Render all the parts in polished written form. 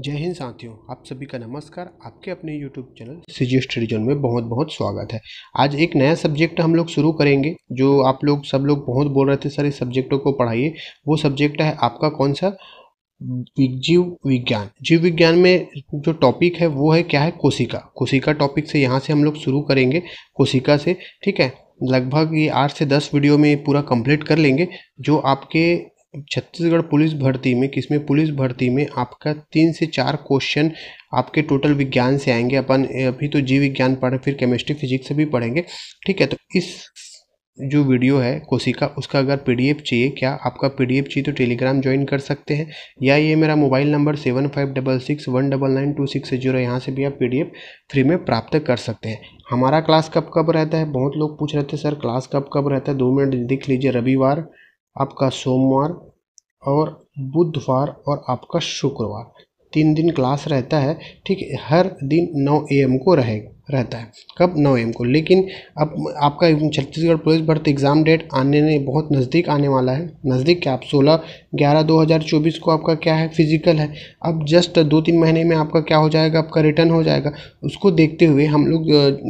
जय हिंद साथियों, आप सभी का नमस्कार। आपके अपने YouTube चैनल सीजी स्टीज में बहुत बहुत स्वागत है। आज एक नया सब्जेक्ट हम लोग शुरू करेंगे, जो आप लोग सब लोग बहुत बोल रहे थे सारे सब्जेक्टों को पढ़ाइए। वो सब्जेक्ट है आपका कौन सा, जीव विज्ञान। जीव विज्ञान में जो टॉपिक है वो है क्या है, कोशिका। कोशिका टॉपिक से यहाँ से हम लोग शुरू करेंगे, कोशिका से। ठीक है, लगभग ये 8 से 10 वीडियो में पूरा कंप्लीट कर लेंगे। जो आपके छत्तीसगढ़ पुलिस भर्ती में, किसमें, पुलिस भर्ती में आपका 3 से 4 क्वेश्चन आपके टोटल विज्ञान से आएंगे। अपन अभी तो जीव विज्ञान पढ़े, फिर केमिस्ट्री फिजिक्स से भी पढ़ेंगे। ठीक है, तो इस जो वीडियो है कोशिका, उसका अगर पीडीएफ चाहिए, क्या आपका पीडीएफ चाहिए तो टेलीग्राम ज्वाइन कर सकते हैं, या ये मेरा मोबाइल नंबर 7566199260, यहाँ से भी आप पीडीएफ फ्री में प्राप्त कर सकते हैं। हमारा क्लास कब रहता है, बहुत लोग पूछ रहे थे सर क्लास कब रहता है। 2 मिनट देख लीजिए, रविवार, आपका सोमवार और बुधवार और आपका शुक्रवार, 3 दिन क्लास रहता है। ठीक है, हर दिन 9 AM को रहता है। कब, 9 AM को। लेकिन अब आपका छत्तीसगढ़ पुलिस भर्ती एग्ज़ाम डेट आने बहुत नज़दीक आने वाला है। नज़दीक क्या, आप 16/11/2024 को आपका क्या है, फिजिकल है। अब जस्ट 2-3 महीने में आपका क्या हो जाएगा, आपका रिटर्न हो जाएगा। उसको देखते हुए हम लोग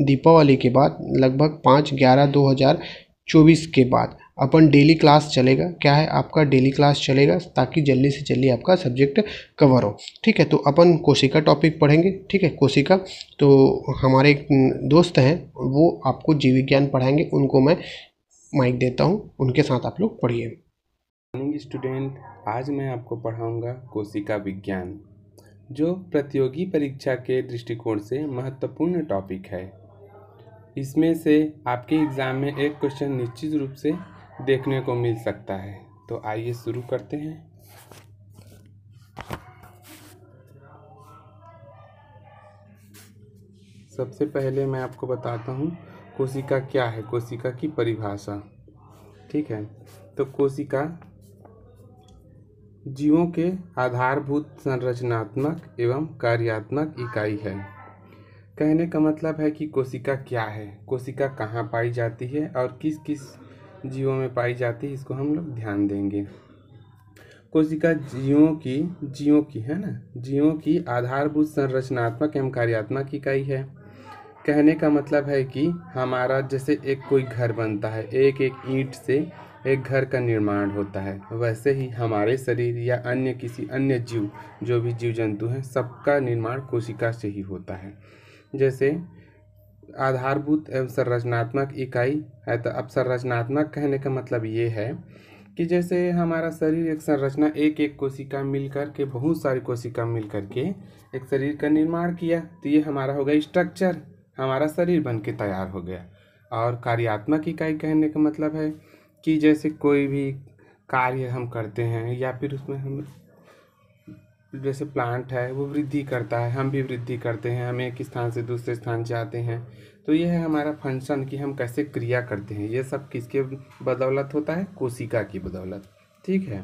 दीपावली के बाद, लगभग 5/11/2024 के बाद अपन डेली क्लास चलेगा। क्या है, आपका डेली क्लास चलेगा, ताकि जल्दी से जल्दी आपका सब्जेक्ट कवर हो। ठीक है, तो अपन कोशिका टॉपिक पढ़ेंगे। ठीक है, कोशिका, तो हमारे एक दोस्त हैं वो आपको जीव विज्ञान पढ़ाएंगे, उनको मैं माइक देता हूं, उनके साथ आप लोग पढ़िए। मॉर्निंग स्टूडेंट, आज मैं आपको पढ़ाऊँगा कोशिका विज्ञान, जो प्रतियोगी परीक्षा के दृष्टिकोण से महत्वपूर्ण टॉपिक है। इसमें से आपके एग्ज़ाम में एक क्वेश्चन निश्चित रूप से देखने को मिल सकता है। तो आइए शुरू करते हैं। सबसे पहले मैं आपको बताता हूँ कोशिका क्या है, कोशिका की परिभाषा। ठीक है, तो कोशिका जीवों के आधारभूत संरचनात्मक एवं कार्यात्मक इकाई है। कहने का मतलब है कि कोशिका क्या है, कोशिका कहाँ पाई जाती है और किस किस जीवों में पाई जाती है, इसको हम लोग ध्यान देंगे। कोशिका जीवों की है ना, जीवों की आधारभूत संरचनात्मक एवं कार्यात्मक इकाई है। कहने का मतलब है कि हमारा जैसे एक कोई घर बनता है, एक एक ईंट से एक घर का निर्माण होता है, वैसे ही हमारे शरीर या अन्य किसी अन्य जीव, जो भी जीव जंतु हैं, सबका निर्माण कोशिका से ही होता है। जैसे आधारभूत एवं संरचनात्मक इकाई है, तो अब संरचनात्मक कहने का मतलब ये है कि जैसे हमारा शरीर एक संरचना, एक एक कोशिका मिलकर के, बहुत सारी कोशिका मिलकर के एक शरीर का निर्माण किया, तो ये हमारा हो गया स्ट्रक्चर, हमारा शरीर बन के तैयार हो गया। और कार्यात्मक इकाई कहने का मतलब है कि जैसे कोई भी कार्य हम करते हैं, या फिर उसमें हम, जैसे प्लांट है वो वृद्धि करता है, हम भी वृद्धि करते हैं, हम एक स्थान से दूसरे स्थान जाते हैं, तो यह है हमारा फंक्शन कि हम कैसे क्रिया करते हैं। ये सब किसके बदौलत होता है, कोशिका की बदौलत। ठीक है,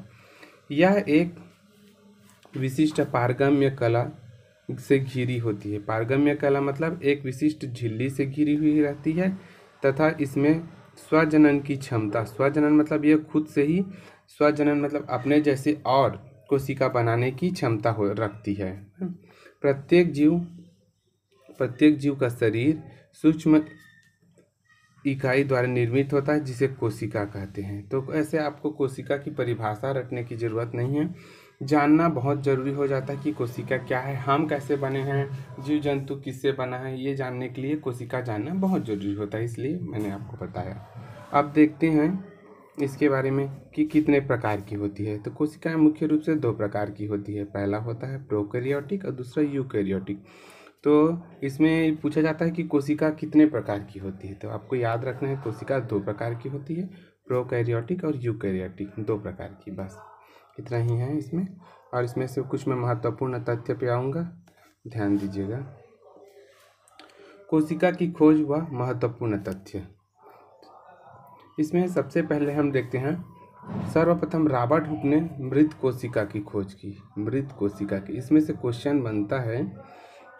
यह एक विशिष्ट पारगम्य कला से घिरी होती है। पारगम्य कला मतलब एक विशिष्ट झिल्ली से घिरी हुई रहती है, तथा इसमें स्वजनन की क्षमता, स्वजनन मतलब यह खुद से ही, स्वजनन मतलब अपने जैसे और कोशिका बनाने की क्षमता हो रखती है। प्रत्येक जीव का शरीर सूक्ष्म इकाई द्वारा निर्मित होता है, जिसे कोशिका कहते हैं। तो ऐसे आपको कोशिका की परिभाषा रखने की ज़रूरत नहीं है, जानना बहुत ज़रूरी हो जाता है कि कोशिका क्या है, हम कैसे बने हैं, जीव जंतु किससे बना है, ये जानने के लिए कोशिका जानना बहुत ज़रूरी होता है, इसलिए मैंने आपको बताया। अब देखते हैं इसके बारे में कि कितने प्रकार की होती है। तो कोशिकाएं मुख्य रूप से 2 प्रकार की होती है, पहला होता है प्रोकैरियोटिक और दूसरा यूकैरियोटिक। तो इसमें पूछा जाता है कि कोशिका कितने प्रकार की होती है, तो आपको याद रखना है कोशिका 2 प्रकार की होती है, प्रोकैरियोटिक और यूकैरियोटिक, 2 प्रकार की। बस इतना ही है इसमें, और इसमें से कुछ मैं महत्वपूर्ण तथ्य पे आऊँगा, ध्यान दीजिएगा। कोशिका की खोज व महत्वपूर्ण तथ्य, इसमें सबसे पहले हम देखते हैं, सर्वप्रथम रॉबर्ट हुक ने मृत कोशिका की खोज की। मृत कोशिका की, इसमें से क्वेश्चन बनता है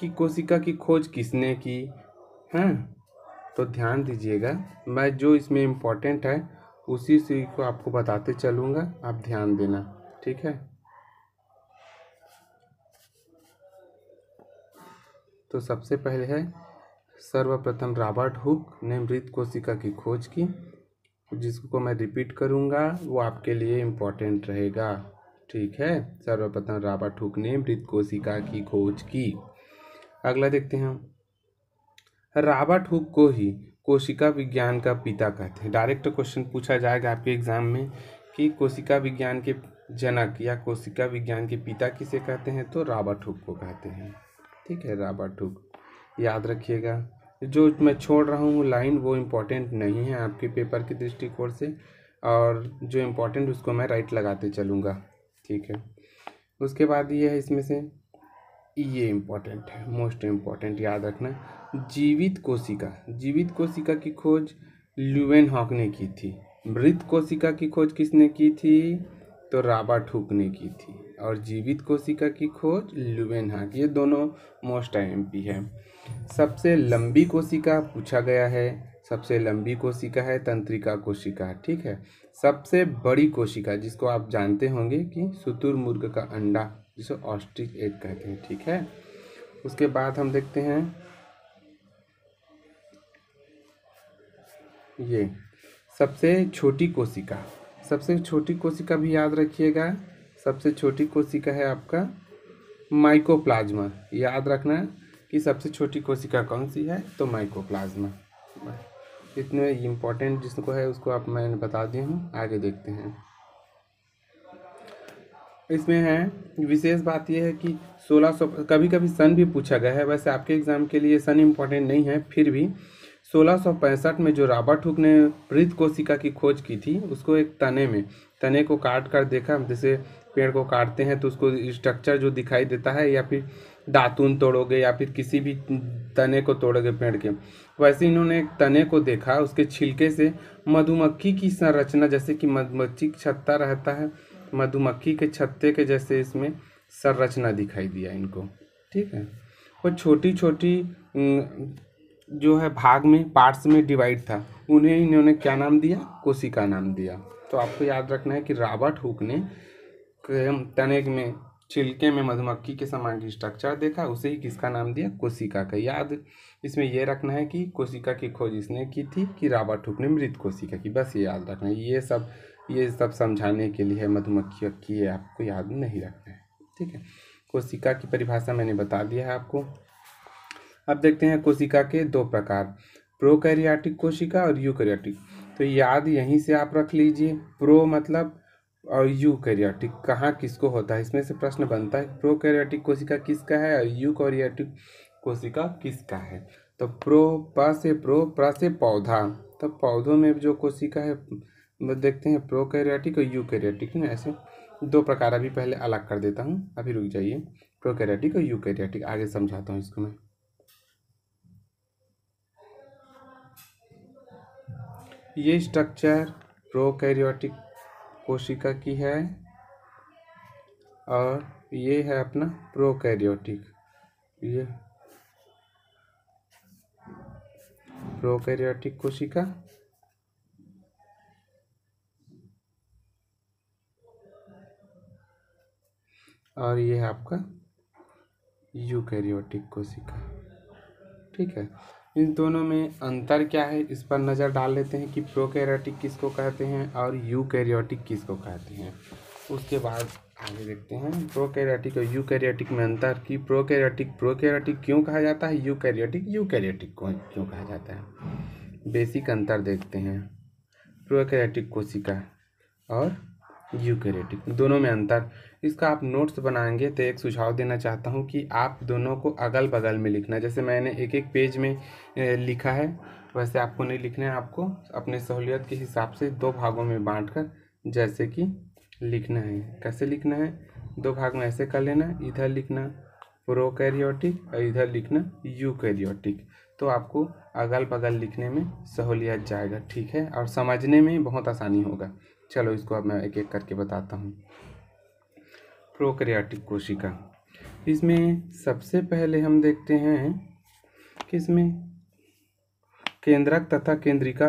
कि कोशिका की खोज किसने की है, तो ध्यान दीजिएगा, मैं जो इसमें इम्पोर्टेंट है उसी से को आपको बताते चलूँगा, आप ध्यान देना। ठीक है, तो सबसे पहले है सर्वप्रथम रॉबर्ट हुक ने मृत कोशिका की खोज की, जिसको मैं रिपीट करूंगा, वो आपके लिए इम्पोर्टेंट रहेगा, ठीक है। सर्वप्रथम रॉबर्ट हुक ने मृत कोशिका की खोज की। अगला देखते हैं, रॉबर्ट हुक को ही कोशिका विज्ञान का पिता कहते हैं। डायरेक्ट क्वेश्चन पूछा जाएगा आपके एग्जाम में कि कोशिका विज्ञान के जनक या कोशिका विज्ञान के पिता किसे कहते हैं, तो रॉबर्ट हुक को कहते हैं, ठीक है। रॉबर्ट हुक याद रखिएगा। जो मैं छोड़ रहा हूँ लाइन वो इम्पॉर्टेंट नहीं है आपके पेपर के दृष्टिकोण से, और जो इम्पोर्टेंट उसको मैं राइट लगाते चलूँगा, ठीक है। उसके बाद ये है, इसमें से ये इम्पोर्टेंट है, मोस्ट इम्पॉर्टेंट, याद रखना। जीवित कोशिका की खोज ल्यूवेनहॉक ने की थी। मृत कोशिका की खोज किसने की थी, तो रॉबर्ट हुक ने की थी, और जीवित कोशिका की खोज ल्यूवेनहॉक, ये दोनों मोस्ट आईएमपी है। सबसे लंबी कोशिका पूछा गया है, सबसे लंबी कोशिका है तंत्रिका कोशिका, ठीक है। सबसे बड़ी कोशिका, जिसको आप जानते होंगे कि शुतुरमुर्ग का अंडा, जिसे ऑस्ट्रिच एग कहते हैं, ठीक है। उसके बाद हम देखते हैं ये सबसे छोटी कोशिका भी याद रखिएगा। सबसे छोटी कोशिका है आपका माइकोप्लाज्मा, याद रखना कि सबसे छोटी कोशिका कौन सी है, तो माइकोप्लाज्मा। इतने इम्पोर्टेंट जिसको है उसको आप मैंने बता दिया हूँ। आगे देखते हैं, इसमें है विशेष बात यह है कि 1600, कभी कभी सन भी पूछा गया है, वैसे आपके एग्ज़ाम के लिए सन इम्पोर्टेंट नहीं है, फिर भी 1665 में जो रॉबर्ट हुक ने मृत कोशिका की खोज की थी, उसको एक तने को काट कर देखा, जैसे पेड़ को काटते हैं तो उसको स्ट्रक्चर जो दिखाई देता है, या फिर दातून तोड़ोगे या फिर किसी भी तने को तोड़ोगे पेड़ के, वैसे इन्होंने एक तने को देखा, उसके छिलके से मधुमक्खी की संरचना, जैसे कि मधुमक्खी छत्ता रहता है, मधुमक्खी के छत्ते के जैसे इसमें संरचना दिखाई दिया इनको, ठीक है। वो छोटी छोटी जो है भाग में, पार्ट्स में डिवाइड था, उन्हें इन्होंने क्या नाम दिया, कोशिका नाम दिया। तो आपको याद रखना है कि रॉबर्ट हुक ने तने में, छिलके में मधुमक्खी के समान की स्ट्रक्चर देखा, उसे ही किसका नाम दिया, कोशिका का। याद इसमें यह रखना है कि कोशिका की खोज इसने की थी, कि रॉबर्ट हुक ने मृत कोशिका की, बस ये याद रखना है। ये सब समझाने के लिए मधुमक्खी की, आपको याद नहीं रखना है, ठीक है। कोशिका की परिभाषा मैंने बता दिया है आपको। अब देखते हैं कोशिका के दो प्रकार, प्रोकैरियोटिक कोशिका और यूकैरियोटिक। तो याद यहीं से आप रख लीजिए, प्रो मतलब, और यूकैरियोटिक कहाँ किसको होता है, इसमें से प्रश्न बनता है प्रोकैरियोटिक कोशिका किसका है और यूकैरियोटिक कोशिका किसका है। तो प्रो, प से प्रो, प्र से पौधा, तो पौधों में जो कोशिका है देखते हैं, प्रोकैरियोटिक और यूकैरियोटिक ना, ऐसे दो प्रकार। अभी पहले अलग कर देता हूँ, अभी रुक जाइए, प्रोकैरियोटिक और यूकैरियोटिक, आगे समझाता हूँ इसको मैं। ये स्ट्रक्चर प्रोकैरियोटिक कोशिका की है, और ये है अपना प्रोकैरियोटिक, ये प्रोकैरियोटिक कोशिका। और ये है आपका यूकैरियोटिक कोशिका, ठीक है। इन दोनों में अंतर क्या है, इस पर नज़र डाल लेते हैं कि प्रोकैरियोटिक किसको कहते हैं और यूकैरियोटिक किसको कहते हैं। उसके बाद आगे देखते हैं प्रोकैरियोटिक और यूकैरियोटिक में अंतर, कि प्रोकैरियोटिक क्यों कहा जाता है, यूकैरियोटिक क्यों कहा जाता है। बेसिक अंतर देखते हैं प्रोकैरियोटिक कोशिका और यूकैरियोटिक, दोनों में अंतर। इसका आप नोट्स बनाएंगे तो एक सुझाव देना चाहता हूं कि आप दोनों को अगल बगल में लिखना, जैसे मैंने एक एक पेज में लिखा है, वैसे आपको नहीं लिखना है, आपको अपने सहूलियत के हिसाब से दो भागों में बांटकर जैसे कि लिखना है। कैसे लिखना है, दो भाग में ऐसे कर लेना, इधर लिखना प्रोकैरियोटिक और इधर लिखना यूकैरियोटिक, तो आपको अगल बगल लिखने में सहूलियत जाएगा, ठीक है, और समझने में बहुत आसानी होगा। चलो इसको अब मैं एक एक करके बताता हूँ। प्रोकैरियोटिक कोशिका, इसमें सबसे पहले हम देखते हैं कि इसमें केंद्रक तथा केंद्रिका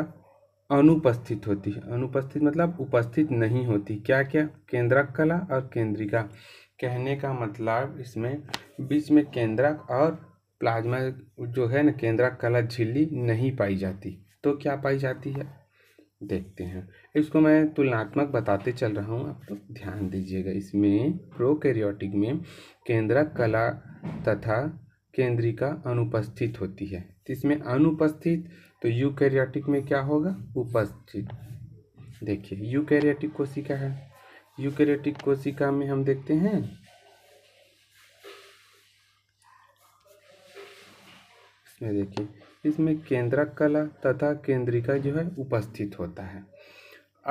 अनुपस्थित होती है। अनुपस्थित मतलब उपस्थित नहीं होती। क्या क्या, केंद्रक कला और केंद्रिका, कहने का मतलब इसमें बीच में केंद्रक और प्लाज्मा जो है ना केंद्राकला झिल्ली नहीं पाई जाती, तो क्या पाई जाती है देखते हैं। इसको मैं तुलनात्मक बताते चल रहा हूँ, आप लोग ध्यान दीजिएगा। इसमें प्रोकैरियोटिक में केंद्राकला तथा केंद्रिका अनुपस्थित होती है, इसमें अनुपस्थित, तो यूकैरियोटिक में क्या होगा उपस्थित। देखिए यूकैरियोटिक कोशिका है, यूकैरियोटिक कोशिका में हम देखते हैं इसमें, देखिए इसमें केंद्रक कला तथा केंद्रिका जो है उपस्थित होता है।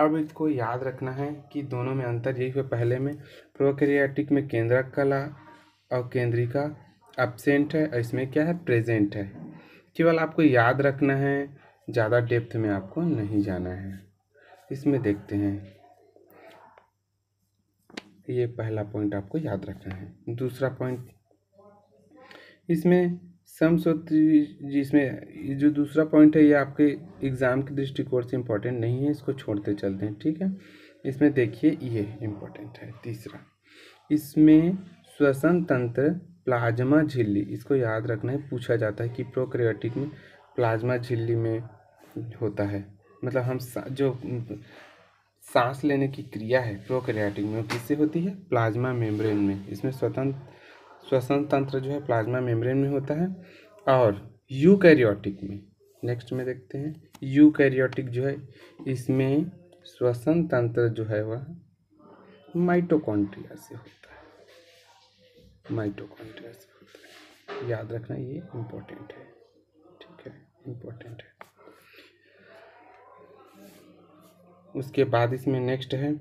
अब इसको याद रखना है कि दोनों में अंतर यही है। पहले में प्रोकैरियोटिक में केंद्रक कला और केंद्रिका एब्सेंट है और इसमें क्या है प्रेजेंट है। केवल आपको याद रखना है, ज़्यादा डेप्थ में आपको नहीं जाना है। इसमें देखते हैं, ये पहला पॉइंट आपको याद रखना है। दूसरा पॉइंट इसमें समसूत्री, जिसमें जो दूसरा पॉइंट है ये आपके एग्ज़ाम के दृष्टिकोण से इम्पोर्टेंट नहीं है, इसको छोड़ते चलते हैं, ठीक है। इसमें देखिए ये इम्पोर्टेंट है। तीसरा इसमें श्वसन तंत्र प्लाज्मा झिल्ली, इसको याद रखना है, पूछा जाता है कि प्रोकैरियोटिक में प्लाज्मा झिल्ली में होता है, मतलब हम जो सांस लेने की क्रिया है प्रोकैरियोटिक में वो किससे होती है प्लाज्मा मेम्ब्रेन में। इसमें श्वसन तंत्र जो है प्लाज्मा मेम्ब्रेन में होता है। और यूकैरियोटिक में नेक्स्ट में देखते हैं, यूकैरियोटिक जो है इसमें श्वसन तंत्र जो है वह माइटोकॉन्ड्रिया से होता है, माइटोकॉन्ड्रिया से होता है, याद रखना ये इम्पोर्टेंट है, ठीक है, इम्पोर्टेंट है। उसके बाद इसमें नेक्स्ट है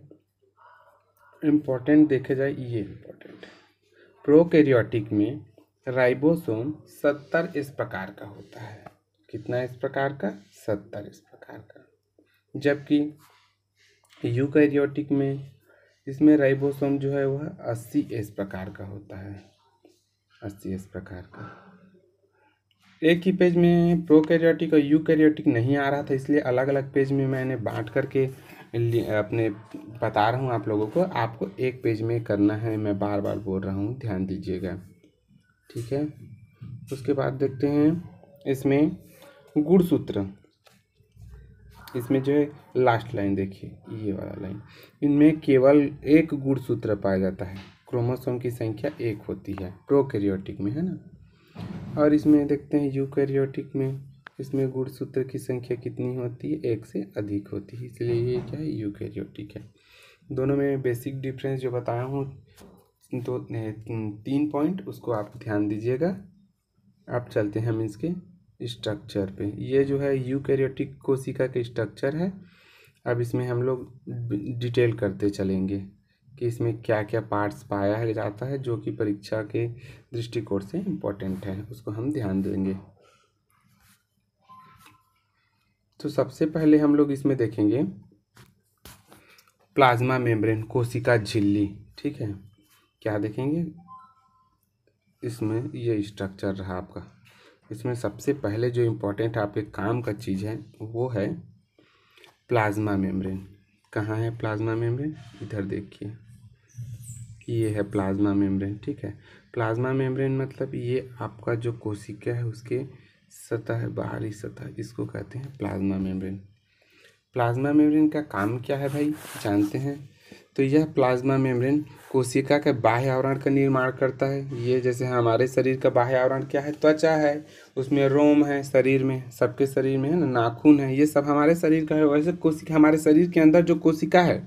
इम्पोर्टेंट, देखे जाए ये इम्पोर्टेंट है। प्रोकैरियोटिक में राइबोसोम 70 इस प्रकार का होता है, कितना इस प्रकार का 70 इस प्रकार का, जबकि यूकैरियोटिक में इसमें राइबोसोम जो है वह 80 इस प्रकार का होता है, 80 इस प्रकार का। एक ही पेज में प्रोकैरियोटिक और यूकैरियोटिक नहीं आ रहा था, इसलिए अलग अलग पेज में मैंने बांट करके अपने बता रहा हूँ आप लोगों को, आपको एक पेज में करना है, मैं बार बार बोल रहा हूँ, ध्यान दीजिएगा, ठीक है। उसके बाद देखते हैं इसमें गुणसूत्र, इसमें जो है लास्ट लाइन देखिए ये वाला लाइन, इनमें केवल एक गुणसूत्र पाया जाता है, क्रोमोसोम की संख्या एक होती है प्रोकैरियोटिक में, है ना। और इसमें देखते हैं यूकैरियोटिक में, इसमें गुणसूत्र की संख्या कितनी होती है, एक से अधिक होती है, इसलिए ये क्या है यूकैरियोटिक है। दोनों में बेसिक डिफरेंस जो बताया हूँ 2-3 पॉइंट, उसको आप ध्यान दीजिएगा। आप चलते हैं हम इसके स्ट्रक्चर पे, ये जो है यूकैरियोटिक कोशिका के स्ट्रक्चर है। अब इसमें हम लोग डिटेल करते चलेंगे कि इसमें क्या क्या पार्ट्स पाया जाता है, जो कि परीक्षा के दृष्टिकोण से इम्पोर्टेंट है, उसको हम ध्यान देंगे। तो सबसे पहले हम लोग इसमें देखेंगे प्लाज्मा मेम्ब्रेन कोशिका झिल्ली, ठीक है, क्या देखेंगे इसमें, ये स्ट्रक्चर रहा आपका। इसमें सबसे पहले जो इम्पोर्टेंट आपके काम का चीज़ है वो है प्लाज्मा मेम्ब्रेन। कहाँ है प्लाज्मा मेम्ब्रेन, इधर देखिए, ये है प्लाज्मा मेम्ब्रेन, ठीक है। प्लाज्मा मेम्ब्रेन मतलब ये आपका जो कोशिका है उसके सतह, बाहरी सतह, इसको कहते हैं प्लाज्मा मेम्ब्रेन। प्लाज्मा मेम्ब्रेन का काम क्या है भाई जानते हैं, तो यह प्लाज्मा मेम्ब्रेन कोशिका के बाह्य आवरण का निर्माण करता है। ये जैसे हमारे शरीर का बाह्य आवरण क्या है, त्वचा है, उसमें रोम है, शरीर में, सबके शरीर में है ना, नाखून है, ये सब हमारे शरीर का है। वैसे कोशिका हमारे शरीर के अंदर जो कोशिका है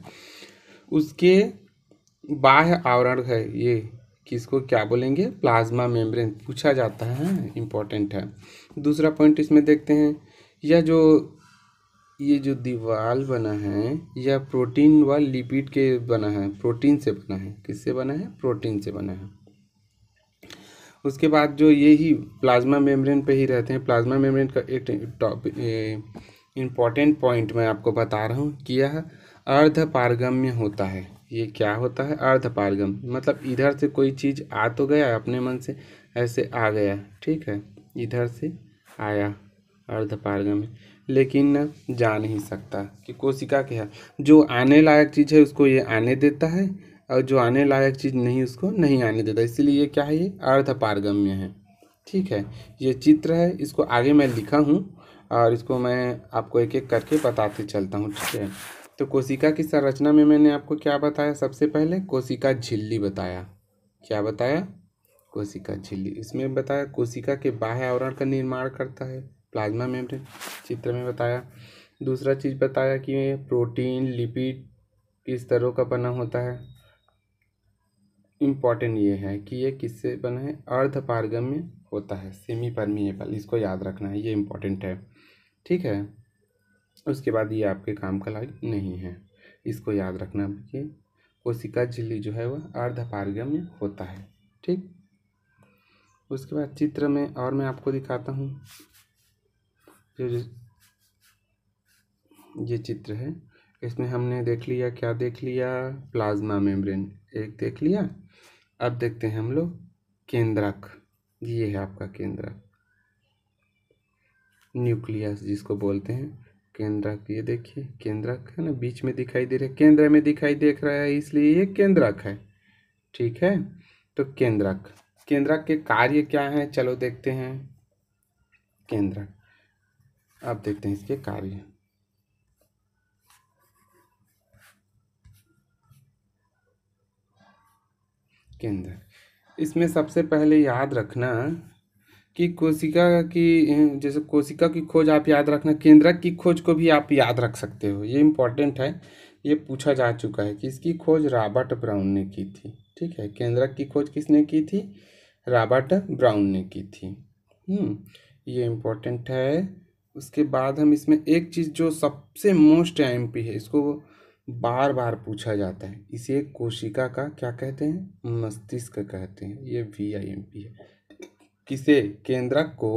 उसके बाह्य आवरण है, ये किसको क्या बोलेंगे प्लाज्मा मेम्ब्रेन, पूछा जाता है, इम्पोर्टेंट है। दूसरा पॉइंट इसमें देखते हैं, यह जो दीवार बना है यह प्रोटीन व लिपिड के बना है, प्रोटीन से बना है, किससे बना है प्रोटीन से बना है। उसके बाद जो ये ही प्लाज्मा मेम्ब्रेन पे ही रहते हैं। प्लाज्मा मेम्ब्रेन का एक टॉप इम्पॉर्टेंट पॉइंट मैं आपको बता रहा हूँ कि यह अर्धपारगम्य होता है। ये क्या होता है अर्धपारगम, मतलब इधर से कोई चीज़ आ तो गया अपने मन से, ऐसे आ गया, ठीक है, इधर से आया अर्धपारगम, लेकिन जा नहीं सकता कि कोशिका क्या है, जो आने लायक चीज़ है उसको ये आने देता है और जो आने लायक चीज़ नहीं उसको नहीं आने देता, इसलिए ये क्या है ये अर्धपारगम्य है, ठीक है, ये चित्र है, इसको आगे मैं लिखा हूँ और इसको मैं आपको एक एक करके बताते चलता हूँ। ठीक है, तो कोशिका की संरचना में मैंने आपको क्या बताया, सबसे पहले कोशिका झिल्ली बताया। क्या बताया? कोशिका झिल्ली। इसमें बताया कोशिका के बाह्य आवरण का निर्माण करता है प्लाज्मा मेम्ब्रेन, चित्र में बताया। दूसरा चीज़ बताया कि प्रोटीन लिपिड किस तरह का बना होता है, इम्पॉर्टेंट ये है कि ये किससे बना है, अर्धपारगम्य होता है, सेमी परमिएबल, इसको याद रखना है, ये इम्पॉर्टेंट है। ठीक है, उसके बाद ये आपके काम का लायक नहीं है, इसको याद रखना कि कोशिका झिल्ली जो है वह अर्धपारगम्य होता है। ठीक, उसके बाद चित्र में और मैं आपको दिखाता हूँ, ये चित्र है, इसमें हमने देख लिया, क्या देख लिया, प्लाज्मा मेम्ब्रेन एक देख लिया। अब देखते हैं हम लोग केंद्रक, ये है आपका केंद्रक, न्यूक्लियस जिसको बोलते हैं, केंद्रक। ये देखिए केंद्रक है ना, बीच में दिखाई दे रहा है, केंद्र में दिखाई देख रहा है, इसलिए ये केंद्रक है। ठीक है, तो केंद्रक, केंद्रक के कार्य क्या हैं, चलो देखते हैं केंद्रक। अब देखते हैं इसके कार्य, केंद्रक। इसमें सबसे पहले याद रखना कि कोशिका की, जैसे कोशिका की खोज आप याद रखना, केंद्रक की खोज को भी आप याद रख सकते हो, ये इम्पॉर्टेंट है, ये पूछा जा चुका है कि इसकी खोज रॉबर्ट ब्राउन ने की थी। ठीक है, केंद्रक की खोज किसने की थी, रॉबर्ट ब्राउन ने की थी। ये इम्पोर्टेंट है। उसके बाद हम इसमें एक चीज़ जो सबसे मोस्ट एमपी है, इसको बार बार पूछा जाता है, इसे कोशिका का क्या कहते हैं, मस्तिष्क कहते हैं, ये VIMP है। किसे, केंद्रक को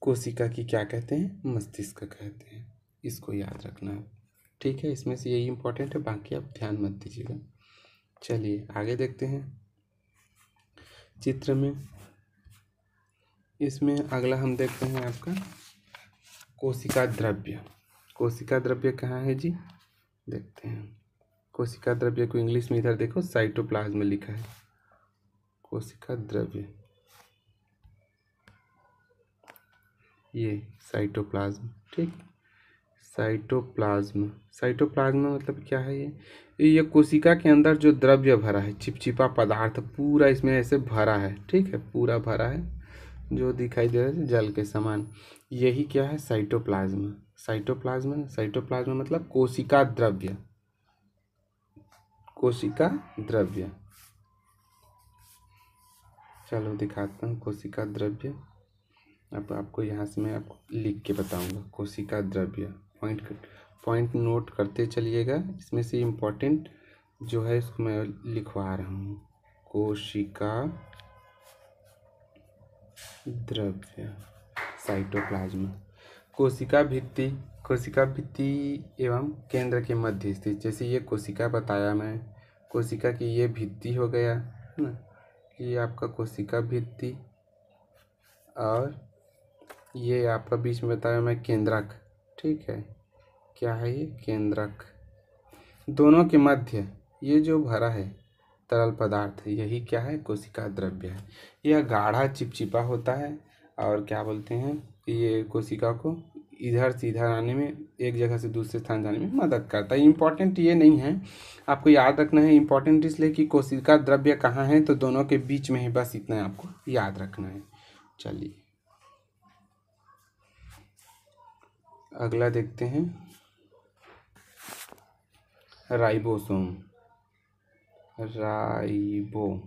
कोशिका की क्या कहते हैं, मस्तिष्क कहते हैं, इसको याद रखना है। ठीक है, इसमें से यही इम्पोर्टेंट है, बाकी आप ध्यान मत दीजिएगा। चलिए आगे देखते हैं चित्र में, इसमें अगला हम देखते हैं आपका कोशिका द्रव्य। कोशिका द्रव्य कहाँ है जी, देखते हैं कोशिका द्रव्य को, इंग्लिश में इधर देखो साइटोप्लाज्म लिखा है, कोशिका द्रव्य, ये साइटोप्लाज्म। ठीक, साइटोप्लाज्म, साइटोप्लाज्म मतलब क्या है, ये कोशिका के अंदर जो द्रव्य भरा है, चिपचिपा पदार्थ पूरा इसमें ऐसे भरा है। ठीक है, पूरा भरा है, जो दिखाई दे रहा है जल के समान, यही क्या है, साइटोप्लाज्म। साइटोप्लाज्म, साइटोप्लाज्म मतलब कोशिका द्रव्य, कोशिका द्रव्य। चलो दिखाता हूँ कोशिका द्रव्य, अब आपको यहाँ से मैं आपको लिख के बताऊँगा कोशिका द्रव्य, पॉइंट नोट करते चलिएगा, इसमें से इम्पोर्टेंट जो है इसको मैं लिखवा रहा हूँ, कोशिका द्रव्य, साइटोप्लाज्म। कोशिका भित्ति, कोशिका भित्ति एवं केंद्र के मध्य स्थित, जैसे ये कोशिका बताया मैं, कोशिका की ये भित्ति हो गया है ना, ये आपका कोशिका भित्ति, और ये आपका बीच में बताया मैं केंद्रक। ठीक है, क्या है ये, केंद्रक। दोनों के मध्य ये जो भरा है तरल पदार्थ, यही क्या है, कोशिका द्रव्य है। यह गाढ़ा चिपचिपा होता है और क्या बोलते हैं, ये कोशिका को इधर से इधर आने में, एक जगह से दूसरे स्थान जाने में मदद करता है। इम्पॉर्टेंट ये नहीं है, आपको याद रखना है, इम्पॉर्टेंट इसलिए कि कोशिका द्रव्य कहाँ है, तो दोनों के बीच में है, बस इतना आपको याद रखना है। चलिए अगला देखते हैं, राइबोसोम, राइबोसोम,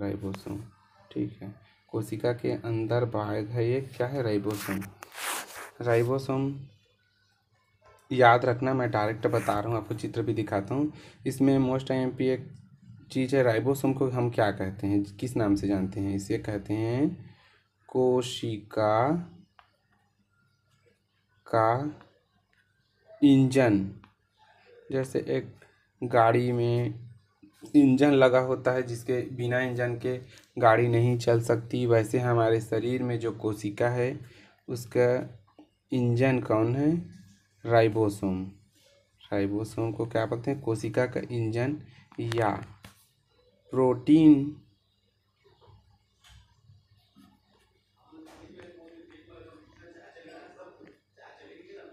राइबोसोम। ठीक है, कोशिका के अंदर भाग है, ये क्या है, राइबोसोम। राइबोसोम याद रखना, मैं डायरेक्ट बता रहा हूँ, आपको चित्र भी दिखाता हूँ। इसमें मोस्ट एमपी एक चीज़ है, राइबोसोम को हम क्या कहते हैं, किस नाम से जानते हैं, इसे कहते हैं कोशिका का इंजन। जैसे एक गाड़ी में इंजन लगा होता है, जिसके बिना इंजन के गाड़ी नहीं चल सकती, वैसे हमारे शरीर में जो कोशिका है उसका इंजन कौन है, राइबोसोम। राइबोसोम को क्या बोलते हैं, कोशिका का इंजन या प्रोटीन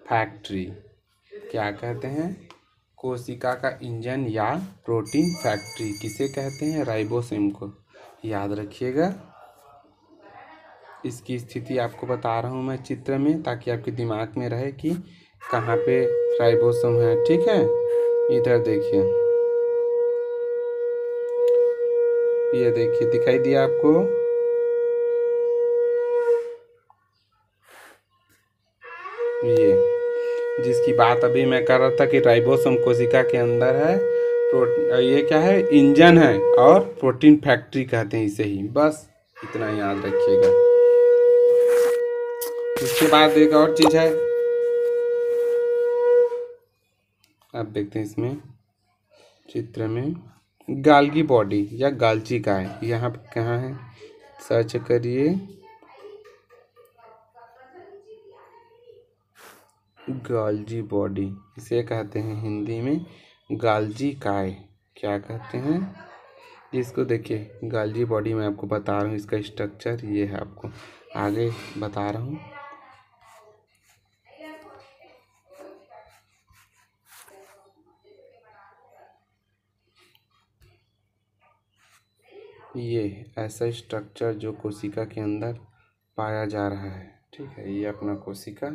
फैक्ट्री क्या कहते हैं? कोशिका का इंजन या प्रोटीन फैक्ट्री किसे कहते हैं? राइबोसोम को। याद रखिएगा, इसकी स्थिति आपको बता रहा हूँ मैं चित्र में, ताकि आपके दिमाग में रहे कि कहाँ पे राइबोसोम है। ठीक है, इधर देखिए, ये देखिए, दिखाई दिया आपको? ये जिसकी बात अभी मैं कर रहा था कि राइबोसोम कोशिका के अंदर है, ये क्या है? इंजन है, और प्रोटीन फैक्ट्री कहते हैं इसे ही। बस इतना याद रखिएगा। इसके बाद एक और चीज है, अब देखते हैं इसमें चित्र में, गाल्गी बॉडी या गालची का है। यहाँ पर कहाँ है, सर्च करिए, गाल्जी बॉडी इसे कहते हैं हिंदी में गाल्जी काय। क्या कहते हैं इसको? देखिए, गाल्जी बॉडी मैं आपको बता रहा हूँ, इसका स्ट्रक्चर ये है, आपको आगे बता रहा हूँ। ये ऐसा स्ट्रक्चर जो कोशिका के अंदर पाया जा रहा है। ठीक है, ये अपना कोशिका,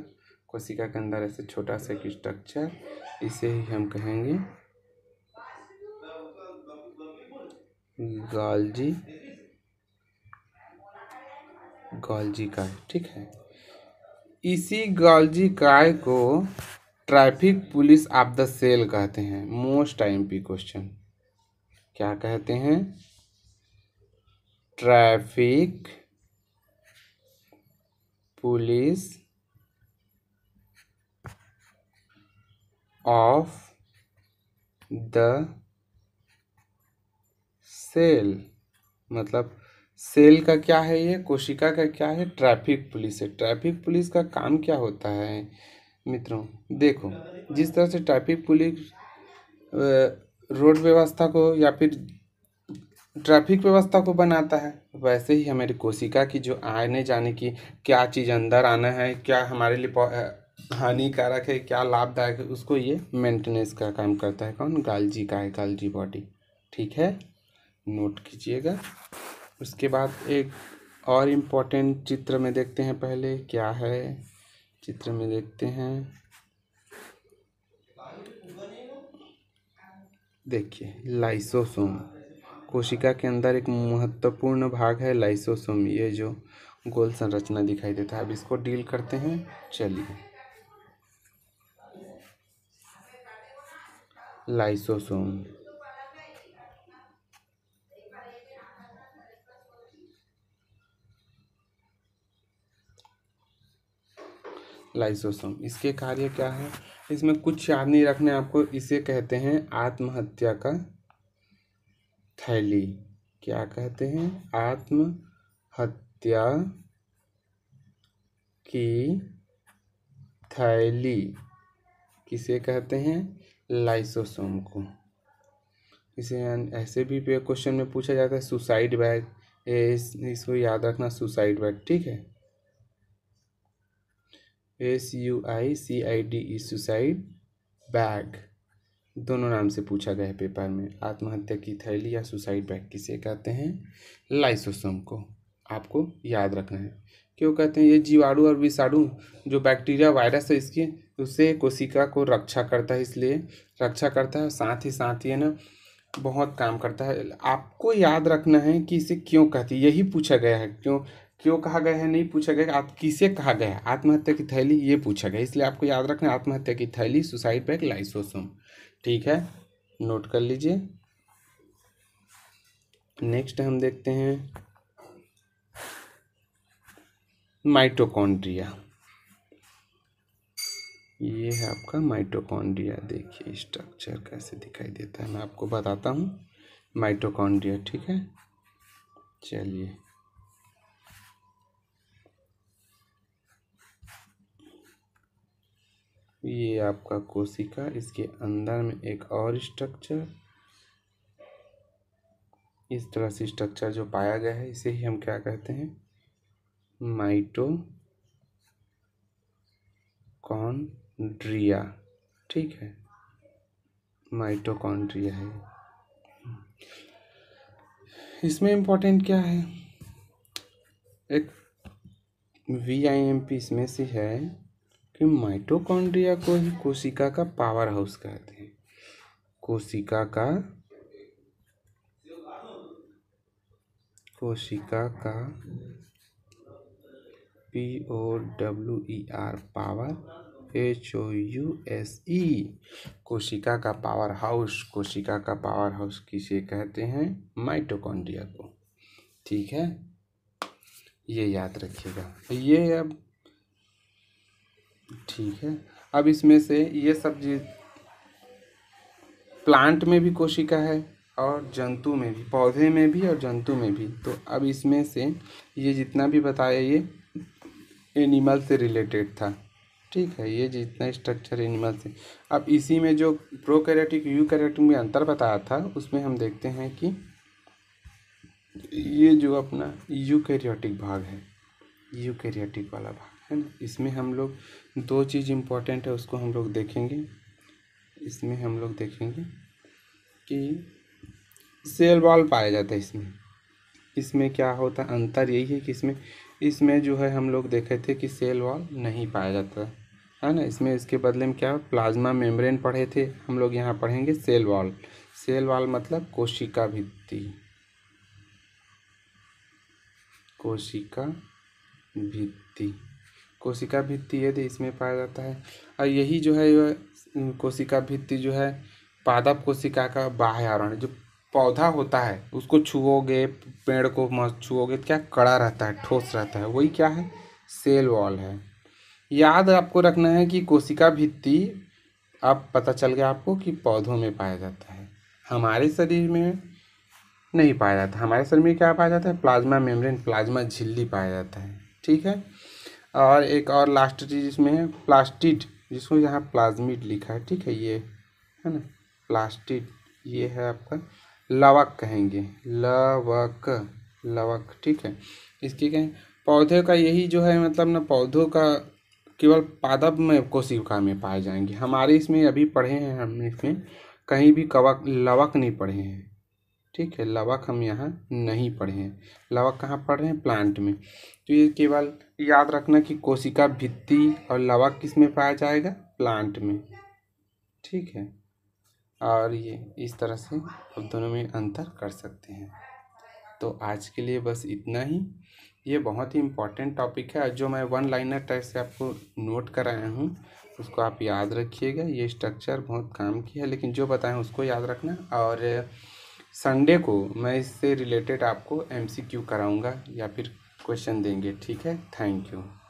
कोशिका के अंदर ऐसे छोटा सा एक स्ट्रक्चर, इसे ही हम कहेंगे गाल्जी, गाल्जी काय। ठीक है, इसी गाल्जी काय को traffic police of the cell कहते हैं। मोस्ट आईएमपी क्वेश्चन, क्या कहते हैं? Traffic police of the cell, मतलब सेल का क्या है, ये कोशिका का क्या है? ट्रैफिक पुलिस है। ट्रैफिक पुलिस का काम क्या होता है मित्रों? देखो, जिस तरह से ट्रैफिक पुलिस रोड व्यवस्था को या फिर ट्रैफिक व्यवस्था को बनाता है, वैसे ही हमारी कोशिका की जो आने जाने की, क्या चीज़ अंदर आना है, क्या हमारे लिए हानिकारक है, क्या लाभदायक है, उसको ये मेंटेनेंस का काम करता है। कौन? गाल्जी काय, गाल्जी बॉडी। ठीक है, नोट कीजिएगा। उसके बाद एक और इम्पोर्टेंट चित्र में देखते हैं, पहले क्या है चित्र में देखते हैं। देखिए, लाइसोसोम कोशिका के अंदर एक महत्वपूर्ण भाग है लाइसोसोम, ये जो गोल संरचना दिखाई देता है। अब इसको डील करते हैं, चलिए। लाइसोसोम, लाइसोसोम इसके कार्य क्या है? इसमें कुछ याद नहीं रखने आपको। इसे कहते हैं आत्महत्या का थैली। क्या कहते हैं? आत्महत्या की थैली किसे कहते हैं? लाइसोसोम को। इसे ऐसे भी क्वेश्चन में पूछा जाता है, सुसाइड बैग, इसको याद रखना, सुसाइड बैग। ठीक है, SUICIDE सुसाइड बैग, दोनों नाम से पूछा गया है पेपर में। आत्महत्या की थैली या सुसाइड बैग किसे कहते हैं? लाइसोसोम को आपको याद रखना है। क्यों कहते हैं? ये जीवाणु और विषाणु जो बैक्टीरिया वायरस है, इसकी उससे कोशिका को रक्षा करता है, इसलिए रक्षा करता है, साथ ही है ना, बहुत काम करता है। आपको याद रखना है कि इसे क्यों कहती है, यही पूछा गया है। क्यों कहा गया है नहीं पूछा गया, आप किसे कहा गया? आत्महत्या की थैली, ये पूछा गया, इसलिए आपको याद रखना है आत्महत्या की थैली, सुसाइड बैग, लाइसोसोम। ठीक है, नोट कर लीजिए। नेक्स्ट हम देखते हैं माइटोकॉन्ड्रिया। ये है आपका माइटोकॉन्ड्रिया। देखिए स्ट्रक्चर कैसे दिखाई देता है, मैं आपको बताता हूँ, माइटोकॉन्ड्रिया। ठीक है, चलिए। ये आपका कोशिका, इसके अंदर में एक और स्ट्रक्चर, इस तरह से स्ट्रक्चर जो पाया गया है इसे ही हम क्या कहते हैं, माइटोकॉन्ड्रिया। ठीक है, माइटोकॉन्ड्रिया है। इसमें इम्पोर्टेंट क्या है, एक VIMP इसमें से है कि माइटोकॉन्ड्रिया को ही कोशिका का पावर हाउस कहते हैं। कोशिका का POWER पावर HOUSE, कोशिका का पावर हाउस, कोशिका का पावर हाउस किसे कहते हैं, माइटोकॉन्ड्रिया को। ठीक है, ये याद रखिएगा ये। अब ठीक है, अब इसमें से ये सब चीज, प्लांट में भी कोशिका है और जंतु में भी, पौधे में भी और जंतु में भी। तो अब इसमें से ये जितना भी बताया ये एनिमल से रिलेटेड था। ठीक है, ये जितना स्ट्रक्चर एनिमल से। अब इसी में जो प्रोकैरियोटिक यूकैरियोटिक में अंतर बताया था उसमें हम देखते हैं कि ये जो अपना यूकैरियोटिक भाग है, यूकैरियोटिक वाला भाग है ना, इसमें हम लोग दो चीज़ इम्पॉर्टेंट है उसको हम लोग देखेंगे। इसमें हम लोग देखेंगे कि सेल वॉल पाया जाता है इसमें। इसमें क्या होता है, अंतर यही है कि इसमें जो है हम लोग देखे थे कि सेल वॉल नहीं पाया जाता है ना। इसमें इसके बदले में क्या, प्लाज्मा मेम्ब्रेन पढ़े थे हम लोग, यहाँ पढ़ेंगे सेल वॉल। सेल वॉल मतलब कोशिका भित्ति, कोशिका भित्ति, कोशिका भित्ति ये इसमें पाया जाता है। और यही जो है कोशिका भित्ति जो है पादप कोशिका का बाह्य आवरण, जो पौधा होता है उसको छुओगे, पेड़ को मत छुओगे, क्या कड़ा रहता है, ठोस रहता है, वही क्या है, सेल वॉल है। याद आपको रखना है कि कोशिका भित्ति, अब पता चल गया आपको कि पौधों में पाया जाता है, हमारे शरीर में नहीं पाया जाता। हमारे शरीर में क्या पाया जाता है, प्लाज्मा मेम्ब्रेन, प्लाज्मा झिल्ली पाया जाता है। ठीक है, और एक और लास्ट चीज इसमें है प्लास्टिड, जिसको यहाँ प्लाज्मिड लिखा है। ठीक है, ये है ना प्लास्टिड, ये है आपका लवक, कहेंगे लवक, लवक। ठीक है, इसकी कहें पौधे का यही जो है मतलब ना, पौधों का केवल पादप में कोशिका में पाए जाएंगे। हमारे इसमें अभी पढ़े हैं, हमने इसमें कहीं भी कवक लवक नहीं पढ़े हैं। ठीक है, लवक हम यहाँ नहीं पढ़े हैं। लवक कहाँ पढ़ रहे हैं, प्लांट में। तो ये केवल याद रखना कि कोशिका भित्ति और लवक किस में पाया जाएगा, प्लांट में। ठीक है, और ये इस तरह से अब दोनों में अंतर कर सकते हैं। तो आज के लिए बस इतना ही। ये बहुत ही इम्पोर्टेंट टॉपिक है, जो मैं 1 लाइनर टाइप से आपको नोट कराया हूँ उसको आप याद रखिएगा। ये स्ट्रक्चर बहुत काम की है, लेकिन जो बताएं उसको याद रखना। और संडे को मैं इससे रिलेटेड आपको MCQ कराऊंगा या फिर क्वेश्चन देंगे। ठीक है, थैंक यू।